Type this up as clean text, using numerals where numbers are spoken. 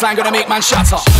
bass line gonna make man shatter.